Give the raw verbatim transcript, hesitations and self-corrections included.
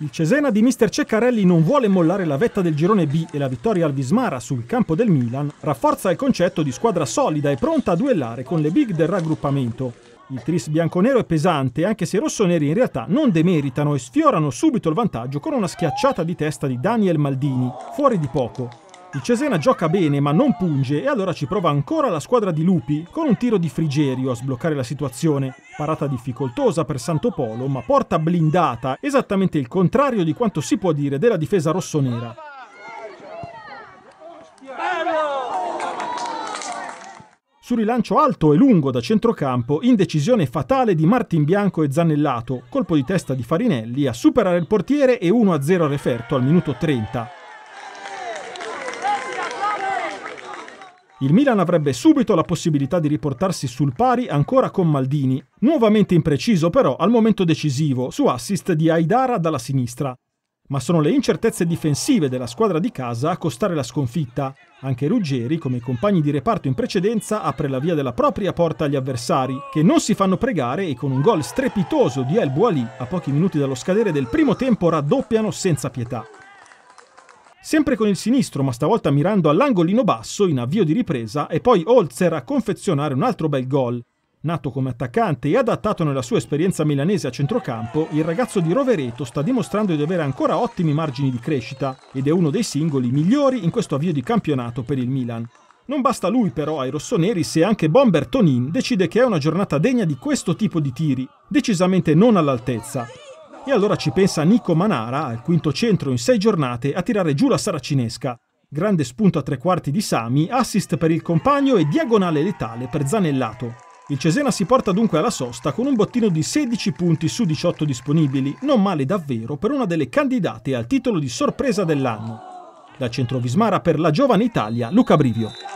Il Cesena di Mister Ceccarelli non vuole mollare la vetta del Girone B e la vittoria al Vismara sul campo del Milan rafforza il concetto di squadra solida e pronta a duellare con le big del raggruppamento. Il tris bianconero è pesante, anche se i rossoneri in realtà non demeritano e sfiorano subito il vantaggio con una schiacciata di testa di Daniel Maldini, fuori di poco. Il Cesena gioca bene ma non punge e allora ci prova ancora la squadra di Lupi con un tiro di Frigerio a sbloccare la situazione. Parata difficoltosa per Santo Polo ma porta blindata, esattamente il contrario di quanto si può dire della difesa rossonera. Su rilancio alto e lungo da centrocampo, indecisione fatale di Martimbianco e Zanellato, colpo di testa di Farinelli a superare il portiere e uno a zero a referto al minuto trenta. Il Milan avrebbe subito la possibilità di riportarsi sul pari ancora con Maldini, nuovamente impreciso però al momento decisivo su assist di Haidara dalla sinistra. Ma sono le incertezze difensive della squadra di casa a costare la sconfitta. Anche Ruggeri, come i compagni di reparto in precedenza, apre la via della propria porta agli avversari, che non si fanno pregare e con un gol strepitoso di El Boali, a pochi minuti dallo scadere del primo tempo, raddoppiano senza pietà. Sempre con il sinistro, ma stavolta mirando all'angolino basso in avvio di ripresa, e poi Holzer a confezionare un altro bel gol. Nato come attaccante e adattato nella sua esperienza milanese a centrocampo, il ragazzo di Rovereto sta dimostrando di avere ancora ottimi margini di crescita ed è uno dei singoli migliori in questo avvio di campionato per il Milan. Non basta lui però ai rossoneri se anche Bomber Tonin decide che è una giornata degna di questo tipo di tiri, decisamente non all'altezza. E allora ci pensa Nico Manara, al quinto centro in sei giornate, a tirare giù la saracinesca. Grande spunto a tre quarti di Sami, assist per il compagno e diagonale letale per Zanellato. Il Cesena si porta dunque alla sosta con un bottino di sedici punti su diciotto disponibili, non male davvero per una delle candidate al titolo di sorpresa dell'anno. Da Centro Vismara per la Giovane Italia, Luca Brivio.